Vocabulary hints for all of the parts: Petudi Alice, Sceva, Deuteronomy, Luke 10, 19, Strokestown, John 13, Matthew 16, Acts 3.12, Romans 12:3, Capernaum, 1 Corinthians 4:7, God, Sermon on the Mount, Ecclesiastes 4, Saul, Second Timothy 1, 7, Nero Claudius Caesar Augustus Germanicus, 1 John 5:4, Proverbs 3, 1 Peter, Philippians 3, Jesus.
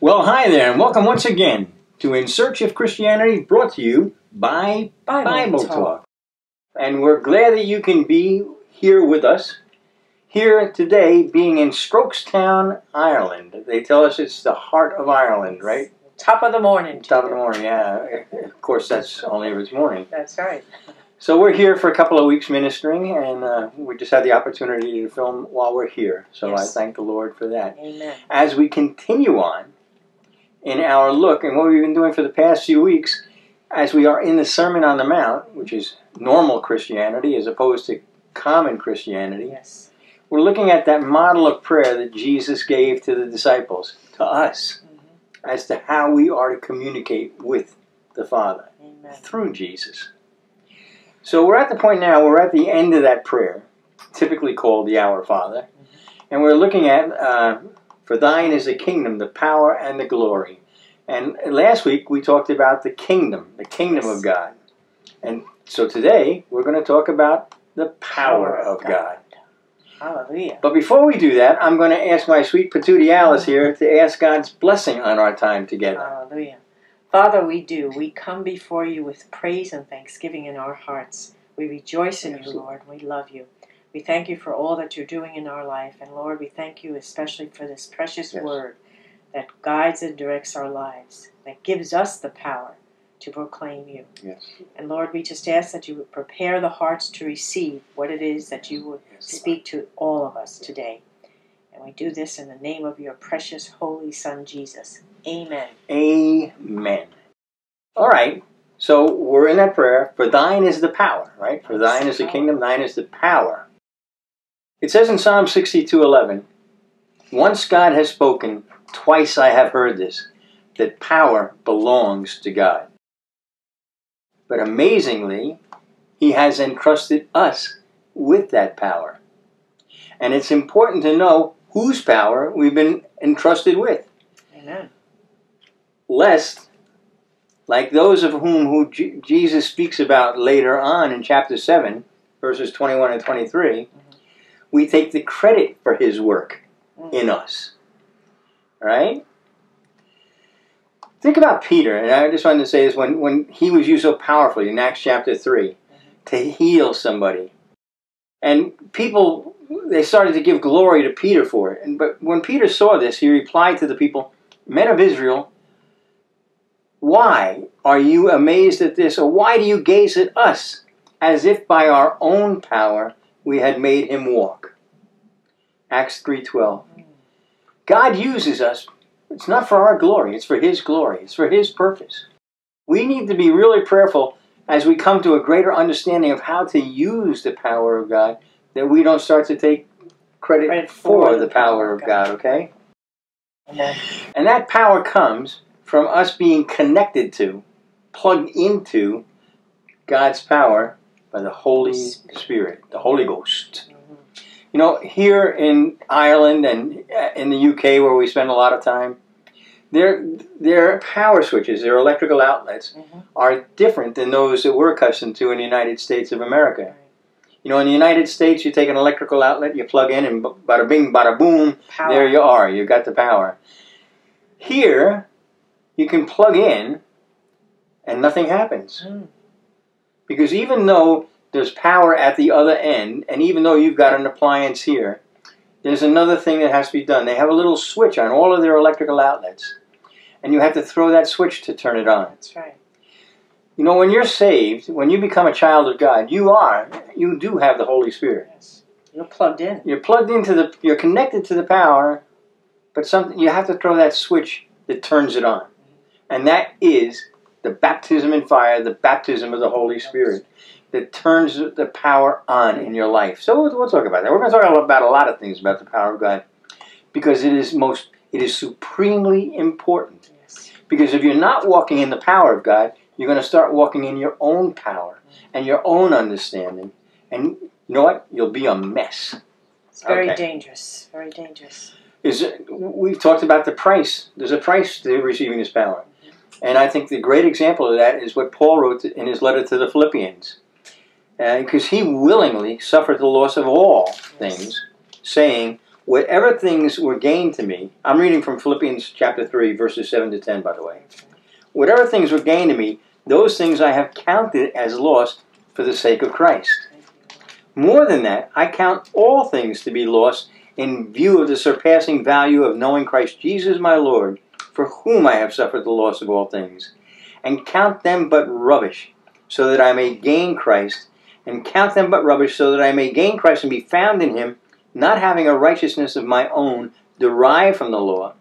Well, hi there, and welcome once again to In Search of Christianity, brought to you by Bible Talk. And we're glad that you can be here with us, here today, being in Strokestown, Ireland. They tell us it's the heart of Ireland, right? Top of the morning. Top of the morning, yeah. Of course, that's only every morning. That's right. So we're here for a couple of weeks ministering, and we just had the opportunity to film while we're here. So yes. I thank the Lord for that. Amen. As we continue on in our look, and what we've been doing for the past few weeks, as we are in the Sermon on the Mount, which is normal Christianity as opposed to common Christianity, yes. We're looking at that model of prayer that Jesus gave to the disciples, to us, mm-hmm. as to how we are to communicate with the Father. Amen. Through Jesus. So we're at the point now, we're at the end of that prayer, typically called the Our Father, mm-hmm. and we're looking at... For thine is the kingdom, the power, and the glory. And last week we talked about the kingdom yes. of God. And so today we're going to talk about the power of God. Hallelujah. But before we do that, I'm going to ask my sweet Petudi Alice here to ask God's blessing on our time together. Hallelujah. Father, we do. We come before you with praise and thanksgiving in our hearts. We rejoice in you, Lord. We love you. We thank you for all that you're doing in our life. And Lord, we thank you especially for this precious yes. word that guides and directs our lives, that gives us the power to proclaim you. Yes. And Lord, we just ask that you would prepare the hearts to receive what it is that you would speak to all of us today. And we do this in the name of your precious Holy Son, Jesus. Amen. Amen. All right. So we're in that prayer. For thine is the power, right? For thine is the kingdom, thine is the power. It says in Psalm 62:11, once God has spoken, twice I have heard this, that power belongs to God. But amazingly, he has entrusted us with that power. And it's important to know whose power we've been entrusted with. Amen. Lest, like those of whom Jesus speaks about later on in chapter 7, verses 21 and 23, we take the credit for his work in us, right? Think about Peter, and I just wanted to say this, when he was used so powerfully in Acts chapter 3 to heal somebody. And people, they started to give glory to Peter for it. But when Peter saw this, he replied to the people, men of Israel, why are you amazed at this, or why do you gaze at us as if by our own power we had made him walk? Acts 3.12. God uses us. It's not for our glory. It's for his glory. It's for his purpose. We need to be really prayerful as we come to a greater understanding of how to use the power of God, that we don't start to take credit for the power of God, okay? Amen. And that power comes from us being connected to, plugged into God's power by the Holy Spirit, the Holy Ghost. You know, here in Ireland and in the UK, where we spend a lot of time, their power switches, their electrical outlets, are different than those that we're accustomed to in the United States of America. You know, in the United States, you take an electrical outlet, you plug in, and bada bing, bada boom, power. There you are. You got the power. Here, you can plug in, and nothing happens. Because even though there's power at the other end, and even though you've got an appliance here, there's another thing that has to be done. They have a little switch on all of their electrical outlets, and you have to throw that switch to turn it on. That's right. You know, when you're saved, when you become a child of God, you do have the Holy Spirit. Yes. You're plugged in. You're plugged into you're connected to the power, but you have to throw that switch that turns it on. And that is the baptism in fire, the baptism of the Holy Spirit that turns the power on in your life. So we'll talk about that. We're going to talk about a lot of things about the power of God, because it is supremely important. Yes. Because if you're not walking in the power of God, you're going to start walking in your own power and your own understanding. And you know what? You'll be a mess. It's very dangerous. Very dangerous. We've talked about the price. There's a price to receiving this power. And I think the great example of that is what Paul wrote in his letter to the Philippians. Because he willingly suffered the loss of all things, saying, Whatever things were gained to me, I'm reading from Philippians chapter 3, verses 7 to 10, by the way. Whatever things were gained to me, those things I have counted as lost for the sake of Christ. More than that, I count all things to be lost in view of the surpassing value of knowing Christ Jesus my Lord, for whom I have suffered the loss of all things, and count them but rubbish, so that I may gain Christ, and be found in him, not having a righteousness of my own derived from the law,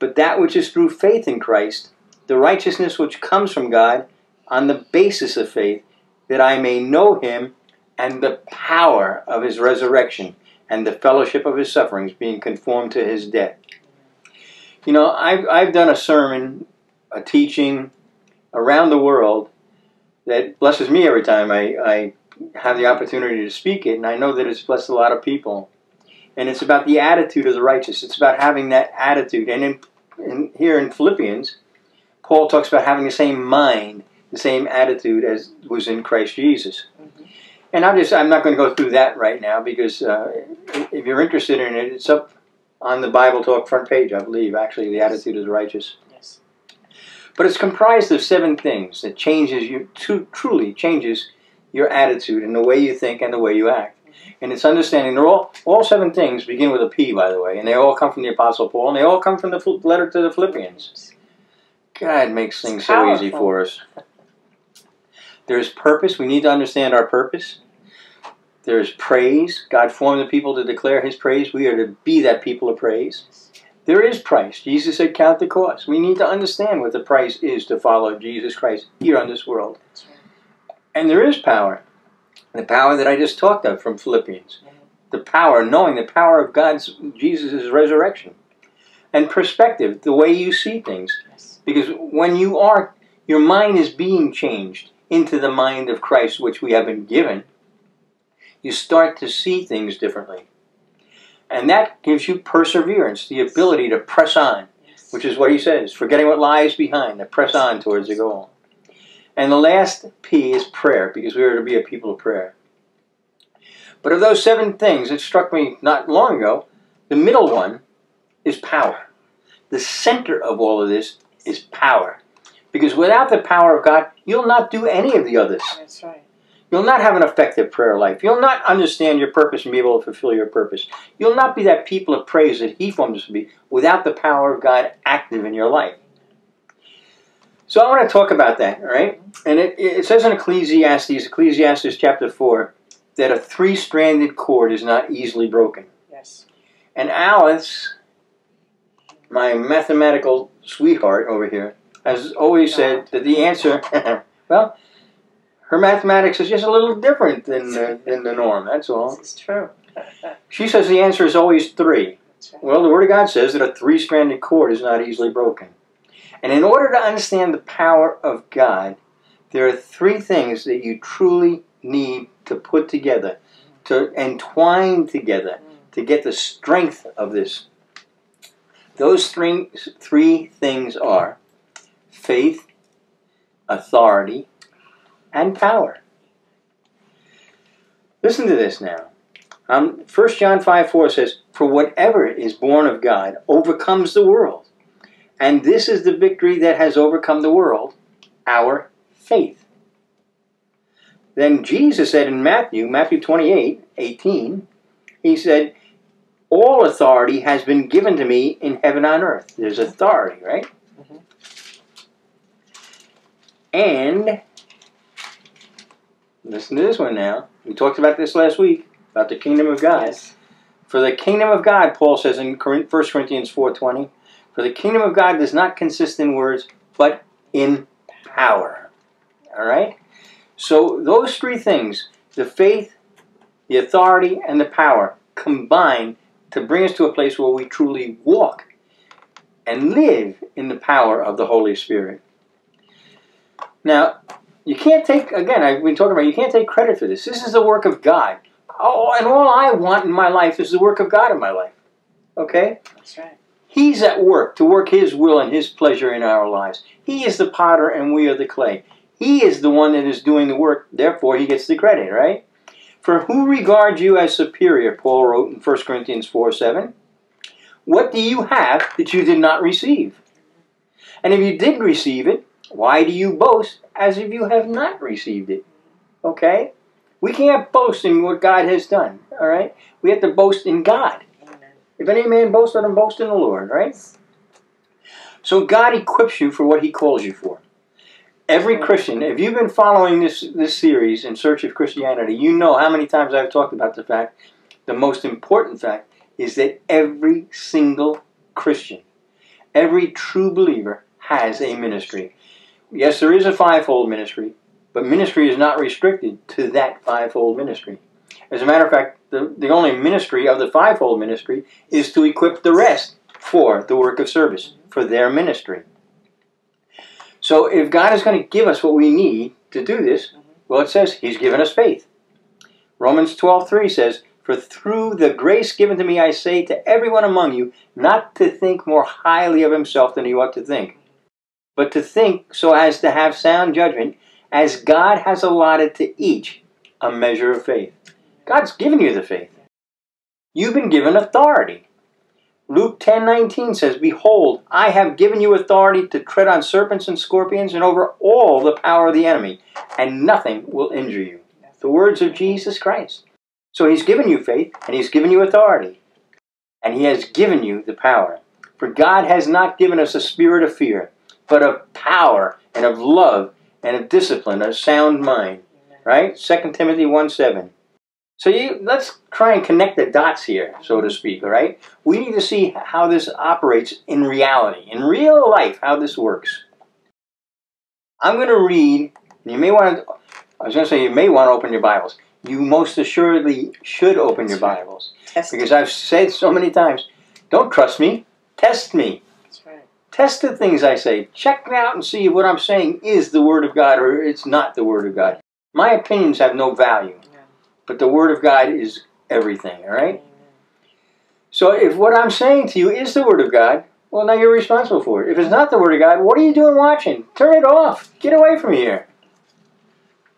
but that which is through faith in Christ, the righteousness which comes from God on the basis of faith, that I may know him and the power of his resurrection and the fellowship of his sufferings, being conformed to his death. You know, I've done a sermon, a teaching around the world that blesses me every time I have the opportunity to speak it, and I know that it's blessed a lot of people. And it's about the attitude of the righteous. It's about having that attitude. And here in Philippians, Paul talks about having the same mind, the same attitude as was in Christ Jesus. And I'm not going to go through that right now, because if you're interested in it, it's up on the Bible Talk front page, I believe, actually, the attitude of the righteous. Yes. But it's comprised of 7 things that changes you, truly changes your attitude and the way you think and the way you act. And it's understanding they're all 7 things begin with a P, by the way, and they all come from the Apostle Paul, and they all come from the letter to the Philippians. God makes things so easy for us. There's purpose. We need to understand our purpose. There's praise. God formed the people to declare his praise. We are to be that people of praise. There is price. Jesus said, count the cost. We need to understand what the price is to follow Jesus Christ here on this world. And there is power. The power that I just talked of from Philippians. The power, knowing the power of God's, Jesus' resurrection. And perspective, the way you see things. Because when you are, your mind is being changed into the mind of Christ, which we have been given, you start to see things differently. And that gives you perseverance, the ability to press on, which is what he says, forgetting what lies behind, to press on towards the goal. And the last P is prayer, because we are to be a people of prayer. But of those 7 things, it struck me not long ago, the middle one is power. The center of all of this is power. Because without the power of God, you'll not do any of the others. That's right. You'll not have an effective prayer life. You'll not understand your purpose and be able to fulfill your purpose. You'll not be that people of praise that he formed us to be without the power of God active in your life. So I want to talk about that, all right? And it says in Ecclesiastes chapter 4, that a 3-stranded cord is not easily broken. Yes. And Alice, my mathematical sweetheart over here, has always said that the answer, well, her mathematics is just a little different than the norm, that's all. It's true. She says the answer is always 3. Right. Well, the Word of God says that a 3-stranded cord is not easily broken. And in order to understand the power of God, there are 3 things that you truly need to put together, to entwine together, to get the strength of this. Those three things are faith, authority, and power. Listen to this now. 1 John 5:4 says, for whatever is born of God overcomes the world. And this is the victory that has overcome the world, our faith. Then Jesus said in Matthew 28:18, he said, all authority has been given to me in heaven and on earth. There's authority, right? And listen to this one now. We talked about this last week, about the kingdom of God. Yes. For the kingdom of God, Paul says in 1 Corinthians 4:20, for the kingdom of God does not consist in words, but in power. All right? So those 3 things, the faith, the authority, and the power, combine to bring us to a place where we truly walk and live in the power of the Holy Spirit. Now, you can't take, again, I've been talking about, you can't take credit for this. This is the work of God. Oh, and all I want in my life is the work of God in my life. Okay? That's right. He's at work to work his will and his pleasure in our lives. He is the potter and we are the clay. He is the one that is doing the work, therefore he gets the credit, right? For who regards you as superior, Paul wrote in 1 Corinthians 4:7. What do you have that you did not receive? And if you did receive it, why do you boast as if you have not received it? Okay? We can't boast in what God has done, all right? We have to boast in God. Amen. If any man boasts, let him boast in the Lord, right? So God equips you for what he calls you for. Every Christian, if you've been following this series, In Search of Christianity, you know how many times I've talked about the fact, the most important fact, is that every single Christian, every true believer has a ministry. Yes, there is a fivefold ministry, but ministry is not restricted to that fivefold ministry. As a matter of fact, the only ministry of the fivefold ministry is to equip the rest for the work of service, for their ministry. So if God is going to give us what we need to do this, well, it says he's given us faith. Romans 12:3 says, For through the grace given to me, I say to everyone among you, not to think more highly of himself than he ought to think, but to think so as to have sound judgment, as God has allotted to each a measure of faith. God's given you the faith. You've been given authority. Luke 10:19 says, Behold, I have given you authority to tread on serpents and scorpions and over all the power of the enemy, and nothing will injure you. The words of Jesus Christ. So he's given you faith, and he's given you authority, and he has given you the power. For God has not given us a spirit of fear, but of power and of love and of discipline, a sound mind, right? 2 Timothy 1:7. So let's try and connect the dots here, so to speak, all right? We need to see how this operates in reality, in real life, how this works. I'm going to read, and you may want to open your Bibles. You most assuredly should open your Bibles. Because I've said so many times, don't trust me, test me. That's right. Test the things I say. Check it out and see if what I'm saying is the Word of God or it's not the Word of God. My opinions have no value. Yeah. But the Word of God is everything, all right? Amen. So if what I'm saying to you is the Word of God, well, now you're responsible for it. If it's not the Word of God, what are you doing watching? Turn it off. Get away from here.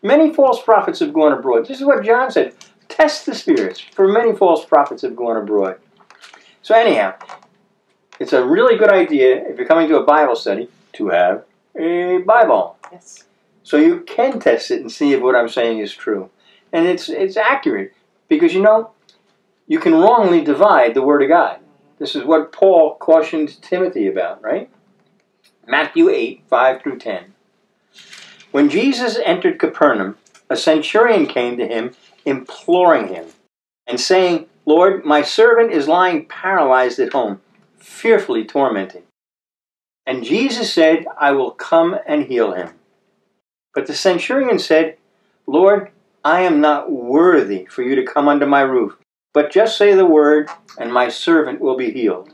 Many false prophets have gone abroad. This is what John said. Test the spirits, for many false prophets have gone abroad. So anyhow, it's a really good idea, if you're coming to a Bible study, to have a Bible. Yes. So you can test it and see if what I'm saying is true. And it's accurate, because, you know, you can wrongly divide the Word of God. This is what Paul cautioned Timothy about, right? Matthew 8, 5-10. When Jesus entered Capernaum, a centurion came to him, imploring him, and saying, Lord, my servant is lying paralyzed at home, fearfully tormented. And Jesus said, I will come and heal him. But the centurion said, Lord, I am not worthy for you to come under my roof, but just say the word, and my servant will be healed.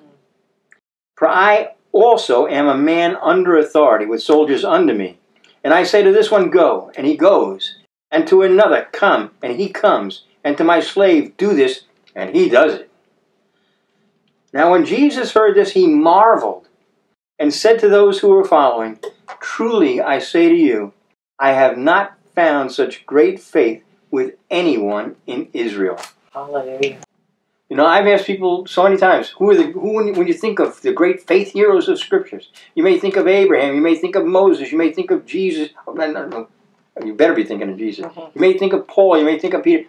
For I also am a man under authority, with soldiers under me. And I say to this one, go, and he goes. And to another, come, and he comes. And to my slave, do this, and he does it. Now when Jesus heard this, he marveled and said to those who were following, Truly I say to you, I have not found such great faith with anyone in Israel. Hallelujah. You know, I've asked people so many times, when you think of the great faith heroes of Scriptures, you may think of Abraham, you may think of Moses, you may think of Jesus. No, you better be thinking of Jesus. You may think of Paul, you may think of Peter.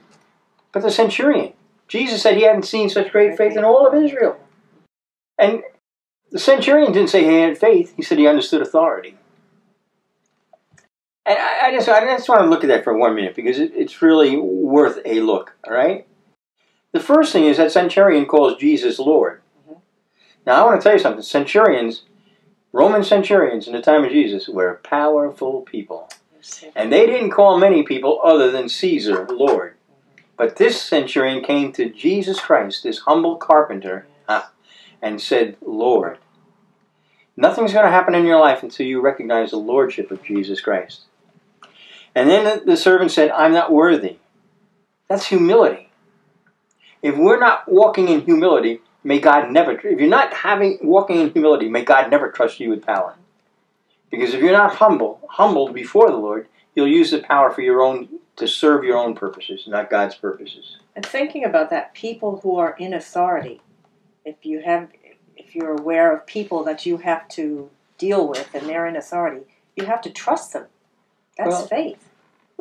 But the centurion, Jesus said he hadn't seen such great faith in all of Israel. And the centurion didn't say he had faith. He said he understood authority. And I just want to look at that for 1 minute, because it's really worth a look, all right? The first thing is that centurion calls Jesus Lord. Now, I want to tell you something. Centurions, Roman centurions in the time of Jesus, were powerful people. And they didn't call many people other than Caesar Lord. But this centurion came to Jesus Christ, this humble carpenter, and said, Lord. Nothing's going to happen in your life until you recognize the lordship of Jesus Christ. And then the servant said, I'm not worthy. That's humility. If we're not walking in humility, may God never... If you're not walking in humility, may God never trust you with power. Because if you're not humbled before the Lord, you'll use the power for your own to serve your own purposes, not God's purposes. And thinking about that, people who are in authority, if you're aware of people that you have to deal with and they're in authority, you have to trust them. That's faith.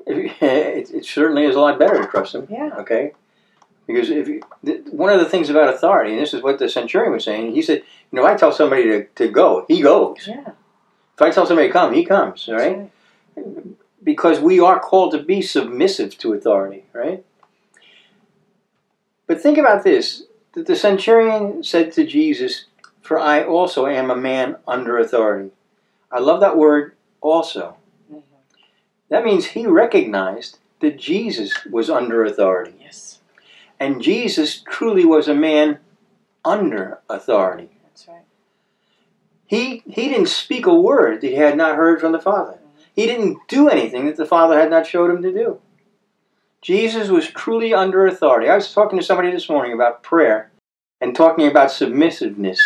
It certainly is a lot better to trust them. Yeah. Okay. Because one of the things about authority, and this is what the centurion was saying, he said, you know, if I tell somebody to go, he goes. Yeah. If I tell somebody to come, he comes, right? Right? Because we are called to be submissive to authority, right? But think about this. That the centurion said to Jesus, "For I also am a man under authority." I love that word, also. Mm-hmm. That means he recognized that Jesus was under authority. Yes. And Jesus truly was a man under authority. That's right. He didn't speak a word that he had not heard from the Father. Mm-hmm. He didn't do anything that the Father had not showed him to do. Jesus was truly under authority. I was talking to somebody this morning about prayer and talking about submissiveness.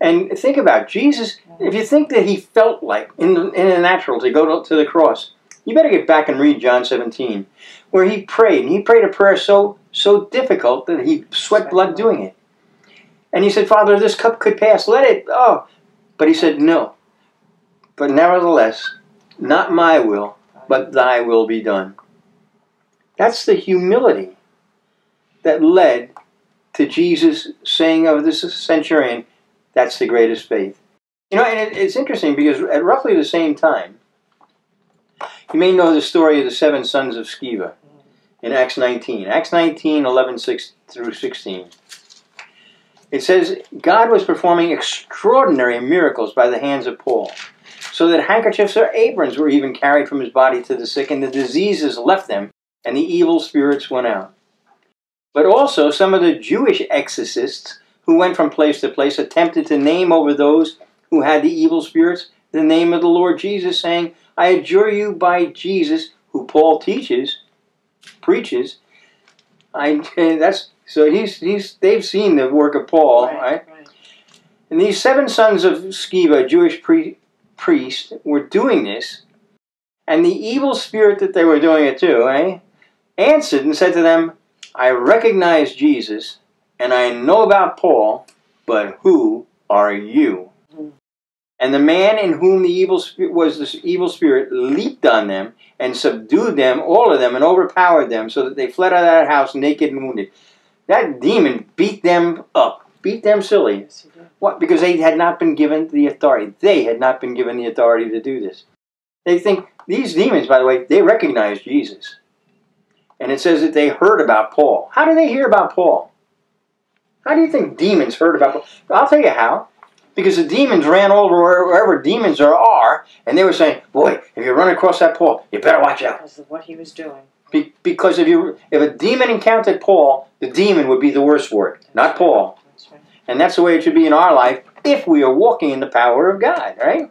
And think about it. Jesus, if you think that he felt like in the natural to go to the cross, you better get back and read John 17, where he prayed. And he prayed a prayer so difficult that he sweat blood doing it. And he said, "Father, this cup could pass. Let it, oh." But he said, "No. But nevertheless, not my will, but thy will be done." That's the humility that led to Jesus saying of this centurion, "That's the greatest faith." You know, and it's interesting because at roughly the same time, you may know the story of the 7 sons of Sceva in Acts 19. Acts 19, 11 through 16. It says, "God was performing extraordinary miracles by the hands of Paul, so that handkerchiefs or aprons were even carried from his body to the sick, and the diseases left them, and the evil spirits went out. But also some of the Jewish exorcists who went from place to place attempted to name over those who had the evil spirits the name of the Lord Jesus, saying, 'I adjure you by Jesus,'" who Paul preaches. They've seen the work of Paul, right? And these 7 sons of Sceva, Jewish priests, were doing this, and the evil spirit that they were doing it to, answered and said to them, "I recognize Jesus, and I know about Paul, but who are you?" And the man in whom the evil spirit leaped on them and subdued them, all of them, and overpowered them, so that they fled out of that house naked and wounded. That demon beat them up, beat them silly. Yes, he did. What? Because they had not been given the authority. They had not been given the authority to do this. They think, these demons, by the way, they recognize Jesus. And it says that they heard about Paul. How do they hear about Paul? How do you think demons heard about Paul? I'll tell you how. Because the demons ran all over wherever demons are, and they were saying, "Boy, if you run across that Paul, you better watch out." Because of what he was doing. Because if a demon encountered Paul, the demon would be the worst for it, not Paul. That's right. And that's the way it should be in our life if we are walking in the power of God, right?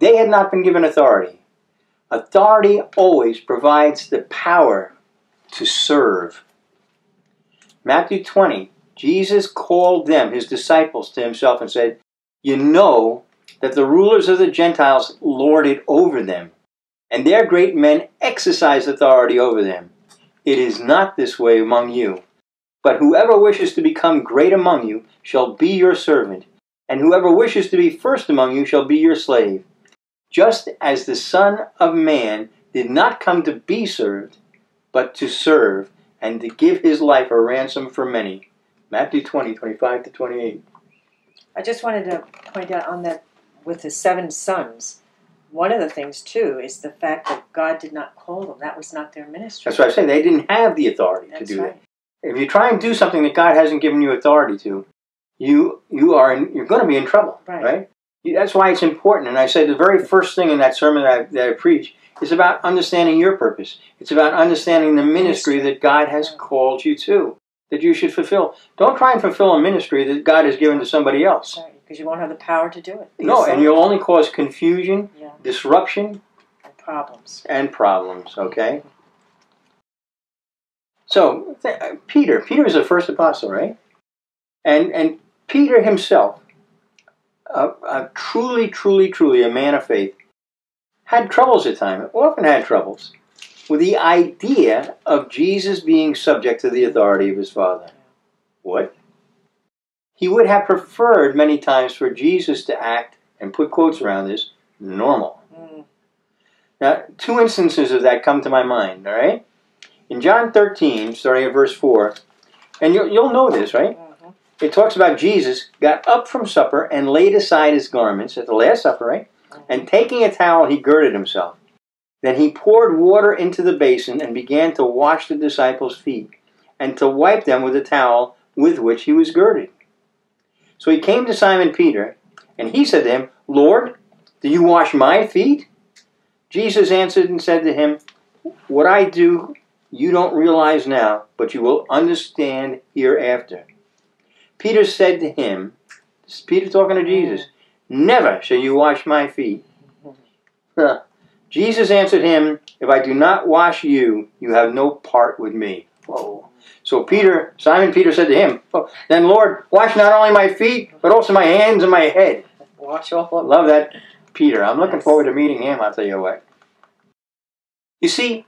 They had not been given authority. Authority always provides the power to serve. Matthew 20, Jesus called them, his disciples, to himself and said, "You know that the rulers of the Gentiles lord it over them, and their great men exercise authority over them. It is not this way among you. But whoever wishes to become great among you shall be your servant, and whoever wishes to be first among you shall be your slave. Just as the Son of Man did not come to be served, but to serve, and to give his life a ransom for many." Matthew 20, 25 to 28. I just wanted to point out on that with the 7 sons, one of the things, too, is the fact that God did not call them. That was not their ministry. That's what I'm saying. They didn't have the authority to do that. If you try and do something that God hasn't given you authority to, you're going to be in trouble, right? That's why it's important. And I said the very first thing in that sermon that I preached is about understanding your purpose. It's about understanding the ministry that God has called you to, that you should fulfill. Don't try and fulfill a ministry that God has given to somebody else. Right, because you won't have the power to do it. No, and you'll only cause confusion, disruption, and problems. Okay? So, Peter is the first apostle, right? And Peter himself, truly a man of faith, had troubles at times, often had troubles, with the idea of Jesus being subject to the authority of his Father. What? He would have preferred many times for Jesus to act, and put quotes around this, normal. Now, two instances of that come to my mind, all right? In John 13, starting at verse 4, and you'll know this, right? It talks about Jesus got up from supper and laid aside his garments at the Last Supper, right? And taking a towel, he girded himself. Then he poured water into the basin and began to wash the disciples' feet and to wipe them with the towel with which he was girded. So he came to Simon Peter, and he said to him, "Lord, do you wash my feet?" Jesus answered and said to him, "What I do you don't realize now, but you will understand hereafter." Peter said to him, this is Peter talking to Jesus, "Never shall you wash my feet." Jesus answered him, "If I do not wash you, you have no part with me." Whoa. So Peter, Simon Peter said to him, "Then Lord, wash not only my feet, but also my hands and my head." Wash off. Love that, Peter. I'm looking forward to meeting him, I'll tell you what. You see,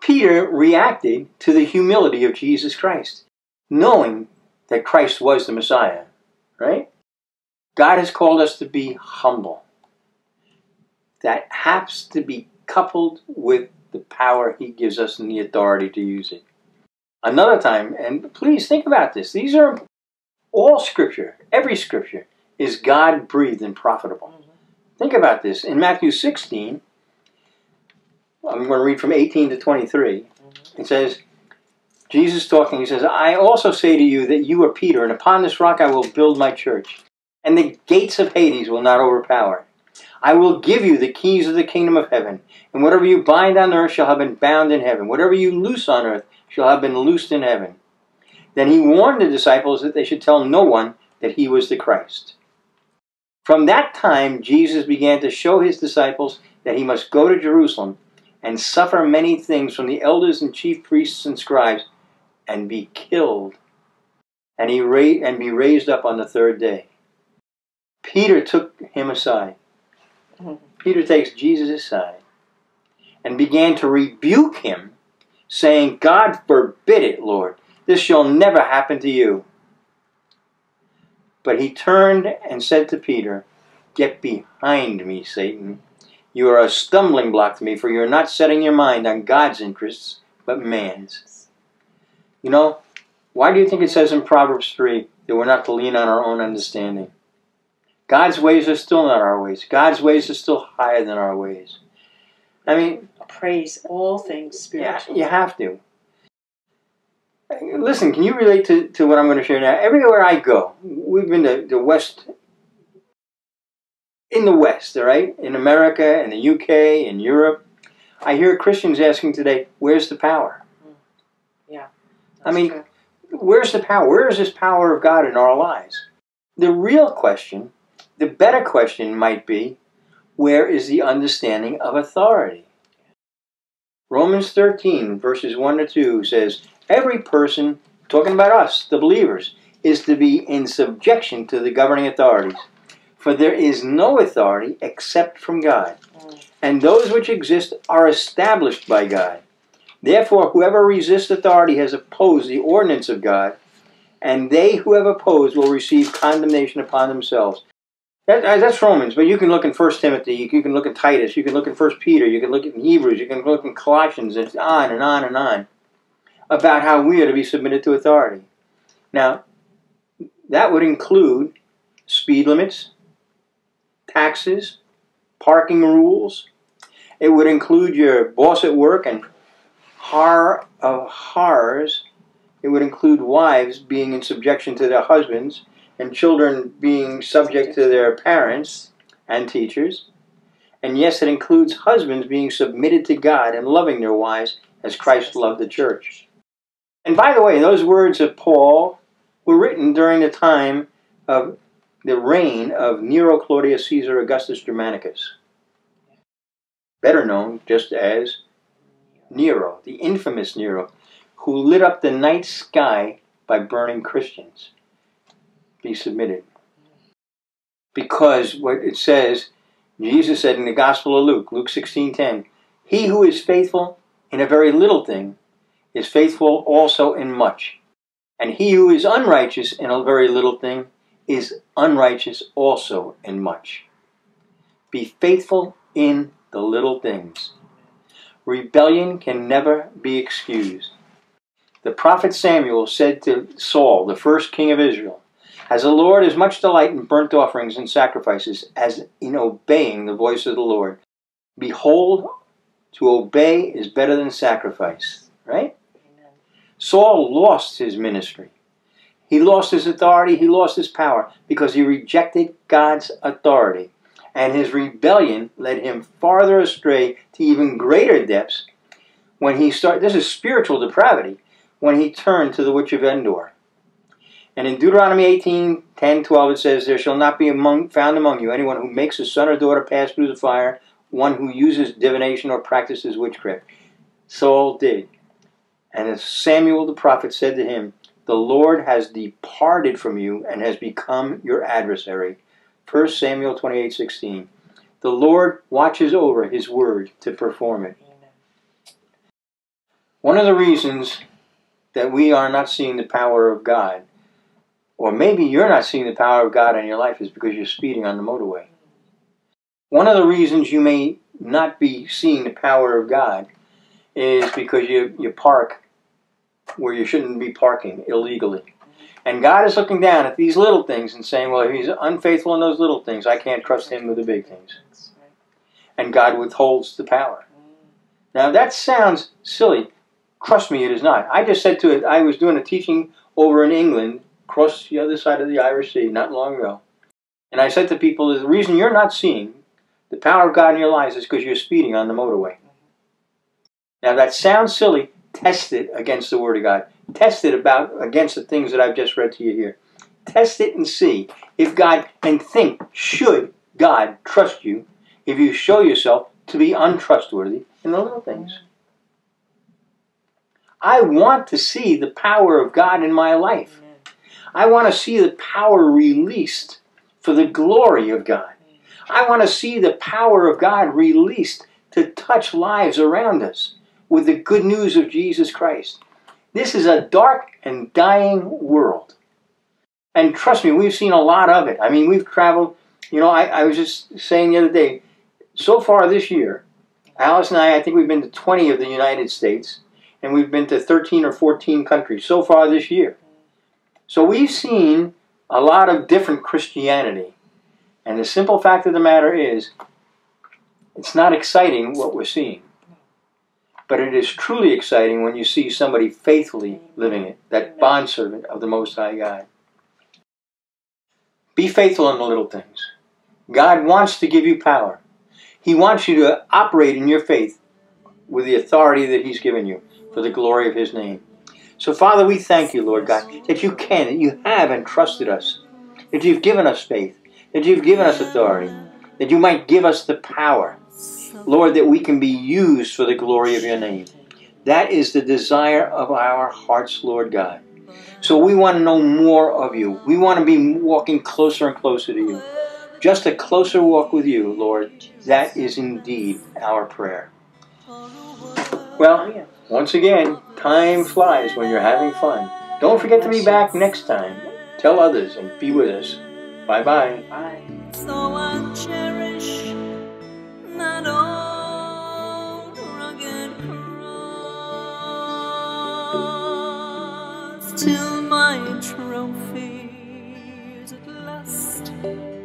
Peter reacted to the humility of Jesus Christ, knowing that Christ was the Messiah, right? God has called us to be humble. That has to be coupled with the power he gives us and the authority to use it. Another time, and please think about this, these are all scripture, every scripture is God-breathed and profitable. Think about this. In Matthew 16, I'm going to read from 18 to 23. It says, Jesus talking, he says, "I also say to you that you are Peter, and upon this rock I will build my church, and the gates of Hades will not overpower it. I will give you the keys of the kingdom of heaven, and whatever you bind on earth shall have been bound in heaven. Whatever you loose on earth shall have been loosed in heaven." Then he warned the disciples that they should tell no one that he was the Christ. From that time, Jesus began to show his disciples that he must go to Jerusalem and suffer many things from the elders and chief priests and scribes and be killed and be raised up on the third day. Peter took him aside. Peter takes Jesus aside and began to rebuke him, saying, "God forbid it, Lord. This shall never happen to you." But he turned and said to Peter, "Get behind me, Satan. You are a stumbling block to me, for you are not setting your mind on God's interests, but man's." You know, why do you think it says in Proverbs 3 that we're not to lean on our own understanding? God's ways are still not our ways. God's ways are still higher than our ways. I mean, praise all things spiritual. Yeah, you have to. Listen, can you relate to what I'm going to share now? Everywhere I go, we've been to the West, in the West, all right? In America, in the UK, in Europe. I hear Christians asking today, where's the power? Yeah. I mean, true. Where's the power? Where is this power of God in our lives? The real question, the better question might be, where is the understanding of authority? Romans 13, verses 1 to 2 says, "Every person," talking about us, the believers, "is to be in subjection to the governing authorities. For there is no authority except from God, and those which exist are established by God. Therefore, whoever resists authority has opposed the ordinance of God, and they who have opposed will receive condemnation upon themselves." That's Romans, but you can look in 1 Timothy, you can look in Titus, you can look in 1 Peter, you can look in Hebrews, you can look in Colossians, and on and on and on, about how we are to be submitted to authority. Now, that would include speed limits, taxes, parking rules. It would include your boss at work and horror of horrors. It would include wives being in subjection to their husbands, and children being subject to their parents and teachers. And yes, it includes husbands being submitted to God and loving their wives as Christ loved the church. And by the way, those words of Paul were written during the time of the reign of Nero Claudius Caesar Augustus Germanicus, better known just as Nero, the infamous Nero, who lit up the night sky by burning Christians. Be submitted. Because what it says Jesus said in the Gospel of Luke, Luke 16:10, "He who is faithful in a very little thing is faithful also in much. And he who is unrighteous in a very little thing is unrighteous also in much." Be faithful in the little things. Rebellion can never be excused. The prophet Samuel said to Saul, the first king of Israel, "As the Lord has much delight in burnt offerings and sacrifices, as in obeying the voice of the Lord. Behold, to obey is better than sacrifice." Right? Amen. Saul lost his ministry. He lost his authority. He lost his power because he rejected God's authority. And his rebellion led him farther astray to even greater depths when he started. This is spiritual depravity. When he turned to the witch of Endor. And in Deuteronomy 18:10-12 it says, "There shall not be found among you anyone who makes his son or daughter pass through the fire, one who uses divination or practices witchcraft." Saul did. And as Samuel the prophet said to him, "The Lord has departed from you and has become your adversary." 1 Samuel 28:16. The Lord watches over his word to perform it. Amen. One of the reasons that we are not seeing the power of God, or maybe you're not seeing the power of God in your life, is because you're speeding on the motorway. One of the reasons you may not be seeing the power of God is because you park where you shouldn't be parking illegally. And God is looking down at these little things and saying, well, if he's unfaithful in those little things, I can't trust him with the big things. And God withholds the power. Now that sounds silly. Trust me, it is not. I just said to it, I was doing a teaching over in England, across the other side of the Irish Sea not long ago. And I said to people, the reason you're not seeing the power of God in your lives is because you're speeding on the motorway. Now that sounds silly. Test it against the Word of God. Test it against the things that I've just read to you here. Test it and see if God, and think, should God trust you if you show yourself to be untrustworthy in the little things? I want to see the power of God in my life. I want to see the power released for the glory of God. I want to see the power of God released to touch lives around us with the good news of Jesus Christ. This is a dark and dying world. And trust me, we've seen a lot of it. I mean, we've traveled. You know, I was just saying the other day, so far this year, Alice and I think we've been to 20 of the United States, and we've been to 13 or 14 countries so far this year. So we've seen a lot of different Christianity. And the simple fact of the matter is, it's not exciting what we're seeing. But it is truly exciting when you see somebody faithfully living it, that bondservant of the Most High God. Be faithful in the little things. God wants to give you power. He wants you to operate in your faith with the authority that he's given you, for the glory of his name. So, Father, we thank you, Lord God, that you can, that you have entrusted us, that you've given us faith, that you've given us authority, that you might give us the power, Lord, that we can be used for the glory of your name. That is the desire of our hearts, Lord God. So we want to know more of you. We want to be walking closer and closer to you. Just a closer walk with you, Lord. That is indeed our prayer. Well, once again, time flies when you're having fun. Don't forget to be back next time. Tell others and be with us. Bye-bye. Bye. So I cherish that old rugged cross till my trophies at last